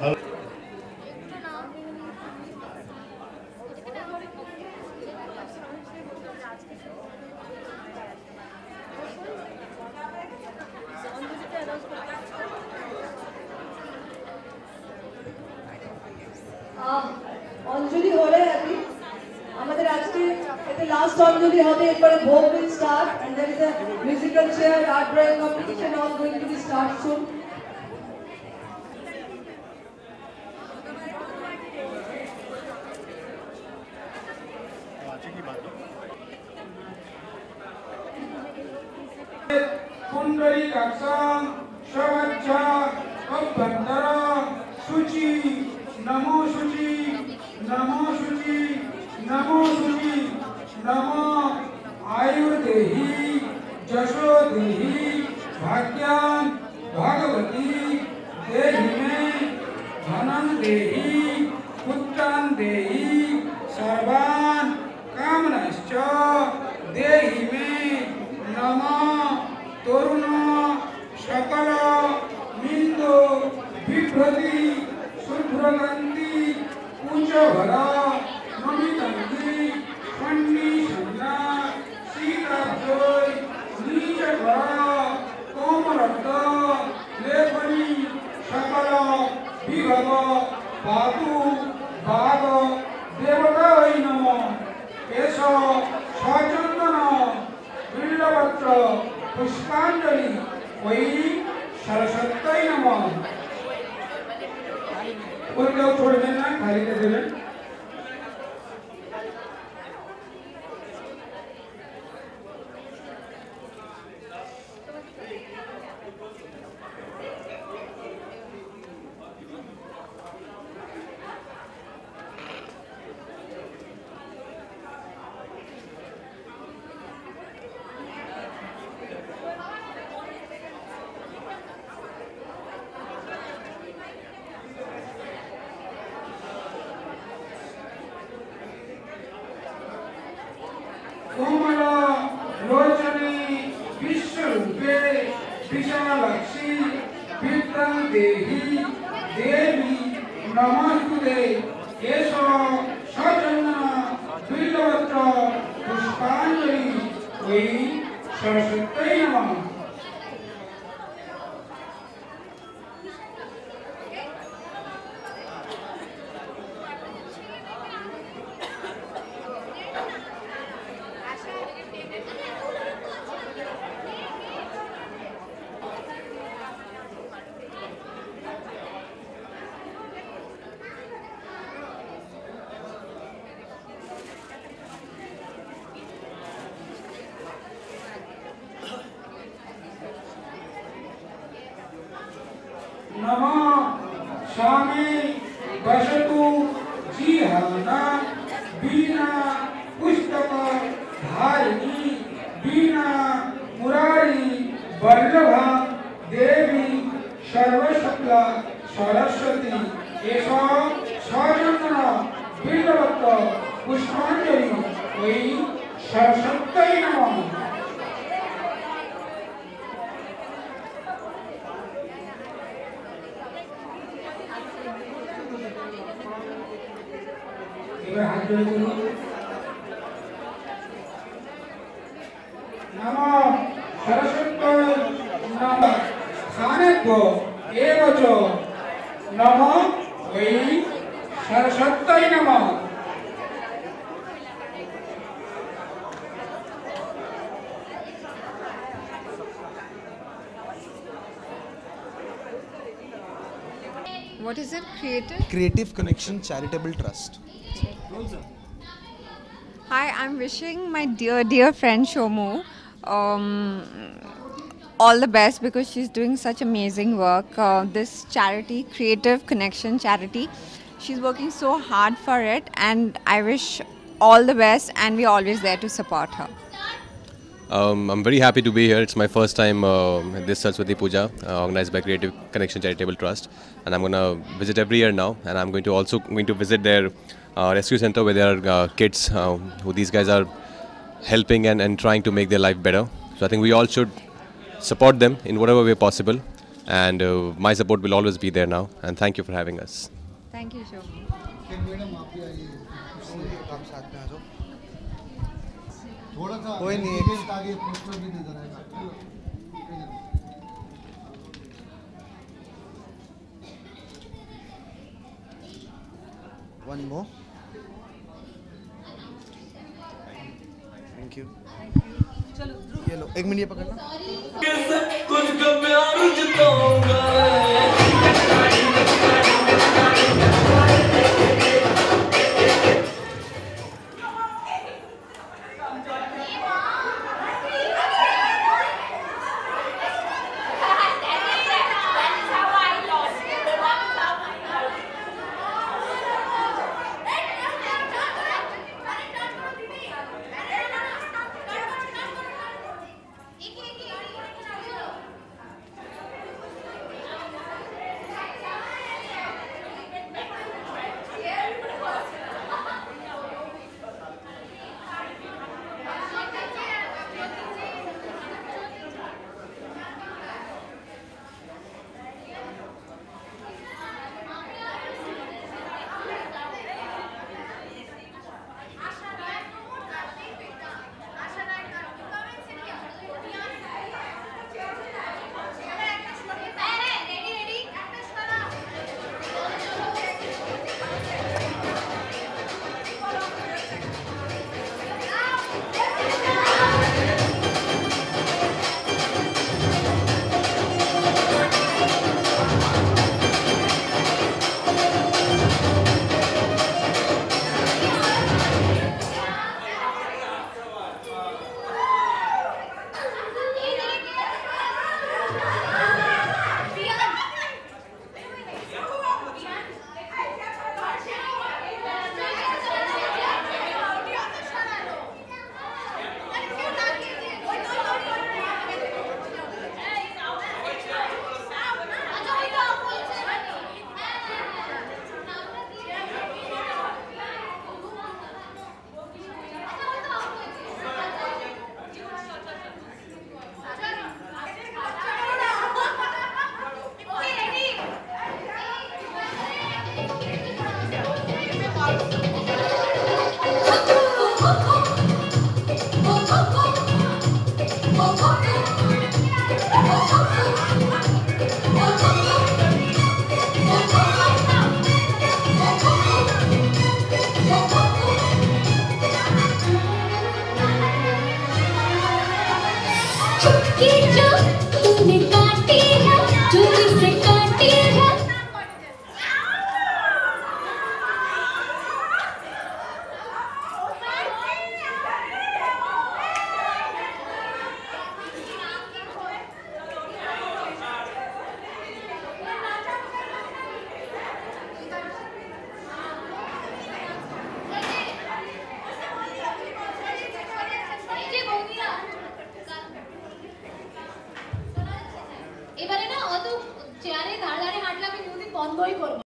अंजलि हो रहे हैं अभी हमारे आज के इतने लास्ट अंजलि होते हैं एक बार भोग will start and there is a musical chair art drawing competition all going to be start soon अच्छी की बात पुंडरी कक्षाम शवच्छा कंपंतरा सुचि नमो सुचि नमो सुचि नमो सुचि नमो आयुर्देहि जशोदेहि भाग्यां भागवती देहि मे धनं देहि पुत्रं देहि सर्वान् कामनश्च देहि मे नमो तरुणो शकलो मिन्दो विभ्रति सुभ्रगन्ति पूजभरा नमितन्ति पण्डिशुना सीताभ्योय नीचभरा कोमरक्ता लेपनी शकलो विभव पातु भाग देवताय नमो केशो सचन्दनो बिल्वपत्र पुष्पांजलि वही सरस्वती नमः और क्या छोड़ देना खाली कर देना What is it? Creative Connection Charitable Trust. Hi, I'm wishing my dear friend Shomu all the best because she's doing such amazing work. This charity, Creative Connection Charity, she's working so hard for it, and I wish all the best. And we're always there to support her. I'm very happy to be here. It's my first time this Saraswati Puja organized by Creative Connection Charitable Trust, and I'm going to visit every year now, and I'm going to also visit their rescue center where there are kids who these guys are helping and trying to make their life better. So I think we all should support them in whatever way possible. and my support will always be there now, and thank you for having us. Thank you, Shomu. One more. Thank you. चलो एक minute ये